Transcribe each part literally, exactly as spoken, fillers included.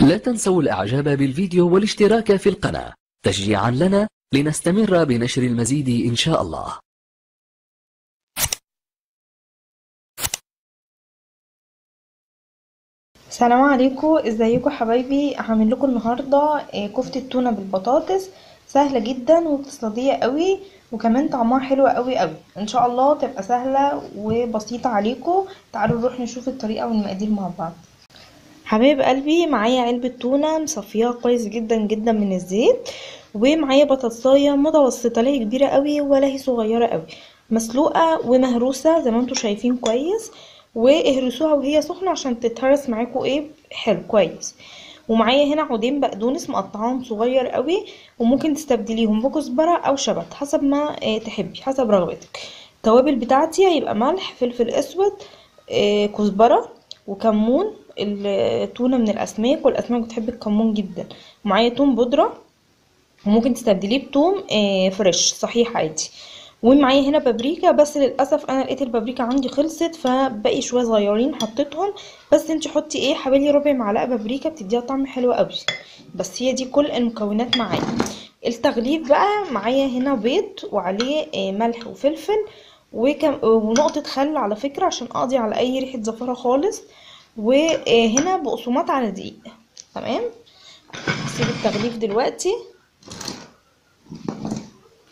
لا تنسوا الإعجاب بالفيديو والاشتراك في القناة تشجيعا لنا لنستمر بنشر المزيد إن شاء الله. السلام عليكم، ازيكم حبايبي؟ هعمل لكم النهارده كفته تونه بالبطاطس، سهله جدا واقتصاديه قوي، وكمان طعمها حلو قوي قوي. ان شاء الله تبقى سهله وبسيطه عليكم. تعالوا نروح نشوف الطريقه والمقادير مع بعض. حبايب قلبي، معايا علبه تونه مصفيها كويس جدا جدا من الزيت، ومعايا بطاطسايه متوسطه، لا هي كبيره قوي ولا هي صغيره قوي، مسلوقه ومهروسه زي ما انتم شايفين كويس، واهرسوها وهي سخنه عشان تتهرس معاكم ايه حلو كويس. ومعايا هنا عودين بقدونس مقطعاهم صغير قوي، وممكن تستبدليهم بكزبره او شبت حسب ما تحبي حسب رغبتك. التوابل بتاعتي هيبقى ملح، فلفل اسود، كزبره، وكمون. التونه من الاسماك والاسماك بتحب الكمون جدا. ومعايا توم بودره، وممكن تستبدليه بتوم فريش صحيح عادي. ومعايا هنا بابريكا، بس للاسف انا لقيت البابريكا عندي خلصت، فباقي شويه صغيرين حطيتهم. بس انت حطي ايه حوالي ربع معلقه بابريكا، بتديها طعم حلو قوي. بس هي دي كل المكونات معايا. التغليف بقى معايا هنا بيض وعليه ملح وفلفل وكم ونقطه خل على فكره عشان اقضي على اي ريحه زفره خالص. وهنا بقسماط على دقيق. تمام، هسيب التغليف دلوقتي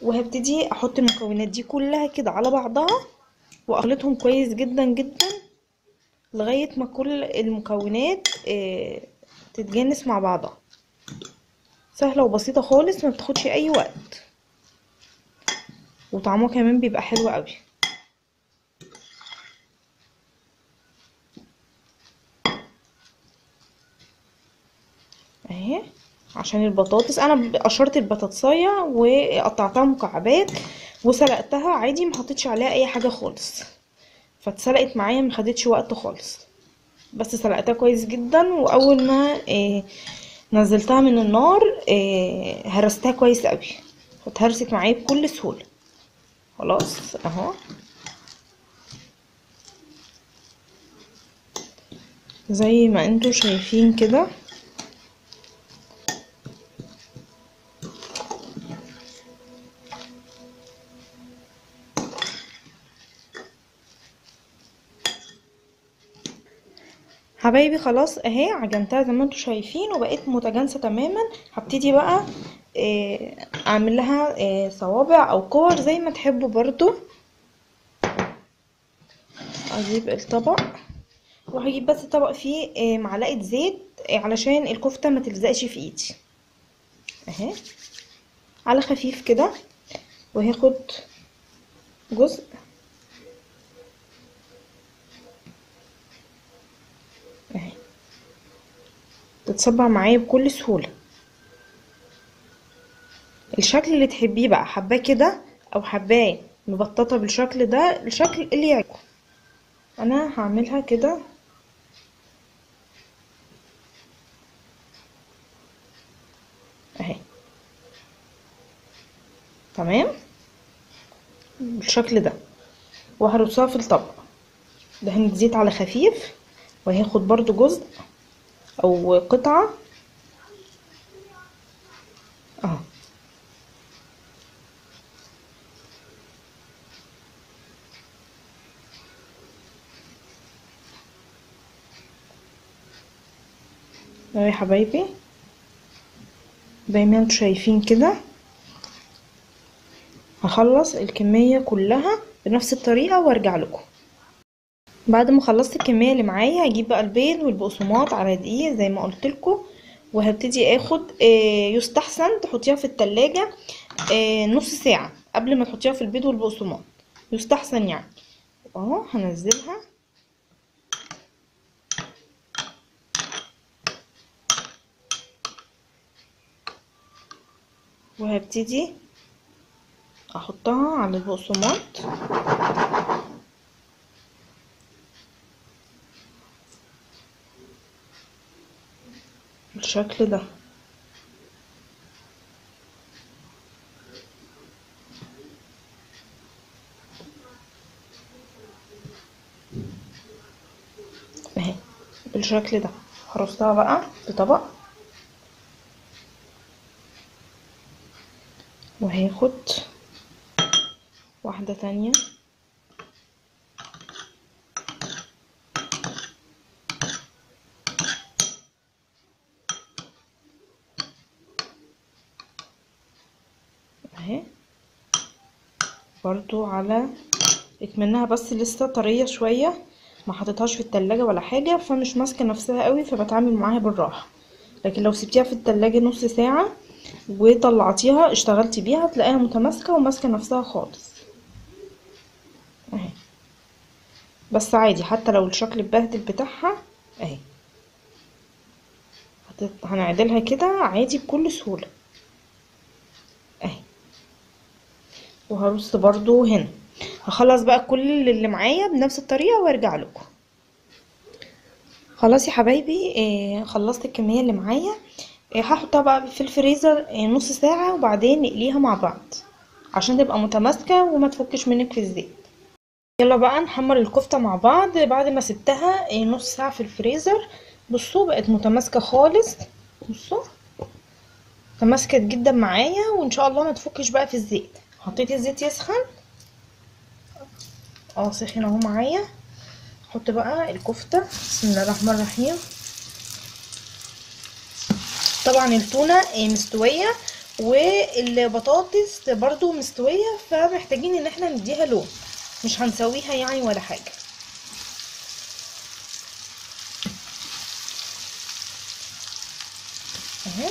وهبتدي احط المكونات دي كلها كده على بعضها واخلطهم كويس جدا جدا لغايه ما كل المكونات اه تتجانس مع بعضها. سهله وبسيطه خالص، ما بتاخدش اي وقت، وطعمها كمان بيبقى حلو قوي. اهي عشان البطاطس انا قشرت البطاطسايه وقطعتها مكعبات وسلقتها عادي، ما حطيتش عليها اي حاجه خالص، فاتسلقت معايا ما خدتش وقت خالص. بس سلقتها كويس جدا، واول ما آه نزلتها من النار آه هرستها كويس قوي، اتهرست معايا بكل سهوله. خلاص اهو زي ما انتوا شايفين كده. حبايبي خلاص اهي عجنتها زي ما انتم شايفين وبقت متجانسه تماما. هبتدي بقى ايه اعمل لها ايه صوابع او كور زي ما تحبوا. برضو اجيب الطبق وهجيب بس طبق فيه ايه معلقه زيت ايه علشان الكفته ما تلزقش في ايدي اهي على خفيف كده، وهاخد جزء تتصبع معايا بكل سهوله الشكل اللي تحبيه بقى، حباه كده او حباه مبططه بالشكل ده، الشكل اللي يعجبكم. انا هعملها كده اهي تمام بالشكل ده، وهرصها في الطبق. دهنت زيت على خفيف، وهاخد برضو جزء او قطعه اهو يا حبايبي زي ما انتوا شايفين كده. هخلص الكميه كلها بنفس الطريقه وارجع لكم. بعد ما خلصت الكميه اللي معايا هجيب بقى البيض والبقسماط على دقيق زي ما قلت لكم، وهبتدي اخد يستحسن تحطيها في التلاجة نص ساعه قبل ما تحطيها في البيض والبقسماط، يستحسن يعني. اهو هنزلها وهبتدي احطها على البقسماط. بالشكل ده اهي بالشكل ده هرصها بقى بطبق وهاخد واحدة تانية اهي برضو على اكمنها، بس لسه طرية شوية ما حطيتهاش في التلاجة ولا حاجة، فمش ماسكة نفسها قوي فبتعامل معاها بالراحة. لكن لو سبتيها في التلاجة نص ساعة وطلعتيها اشتغلتي بيها تلاقيها متماسكة وماسكة نفسها خالص اهي. بس عادي حتى لو الشكل اتبهدل بتاعها اهي هنعدلها كده عادي بكل سهولة اهي. وهرص برضو هنا، هخلص بقى كل اللي معايا بنفس الطريقه وارجع لكم. خلاص يا حبايبي آه خلصت الكميه اللي معايا، آه هحطها بقى في الفريزر آه نص ساعه وبعدين نقليها مع بعض عشان تبقى متماسكه وما تفكش منك في الزيت. يلا بقى نحمر الكفته مع بعض. بعد ما سبتها آه نص ساعه في الفريزر بصوا بقت متماسكه خالص، بصوا تماسكت جدا معايا وان شاء الله ما تفكش بقى في الزيت. حطيت الزيت يسخن اه سخن اهو معايا، احط بقى الكفته. بسم الله الرحمن الرحيم. طبعا التونه مستويه والبطاطس برضو مستويه، فمحتاجين ان احنا نديها لون، مش هنسويها يعني ولا حاجه. اهي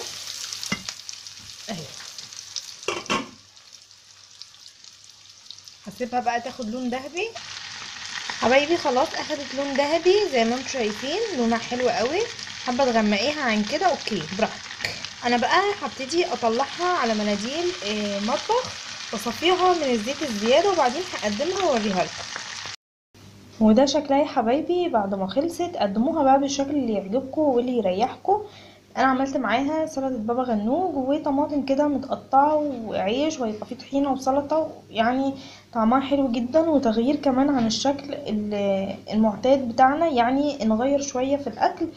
اهي هسيبها بقى تاخد لون دهبي. حبايبي خلاص اخدت لون دهبي زي ما انتم شايفين، لونها حلو قوي. حابه تغمقيها عن كده اوكي براحتك. انا بقى هبتدي اطلعها على مناديل مطبخ واصفيها من الزيت الزياده وبعدين هقدمها واوريها لكم. وده شكلها يا حبايبي بعد ما خلصت. قدموها بقى بالشكل اللي يعجبكم واللي يريحكم. انا عملت معاها سلطه بابا غنوج وطماطم كده متقطعه وعيش، وهيبقى فيه طحينه وسلطه، يعني طعمها حلو جدا وتغيير كمان عن الشكل المعتاد بتاعنا، يعني نغير شويه في الاكل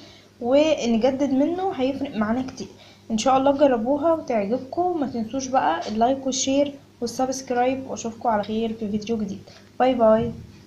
ونجدد منه هيفرق معانا كتير. ان شاء الله تجربوها وتعجبكم. ما تنسوش بقى اللايك والشير والسبسكرايب، واشوفكم على خير في فيديو جديد. باي باي.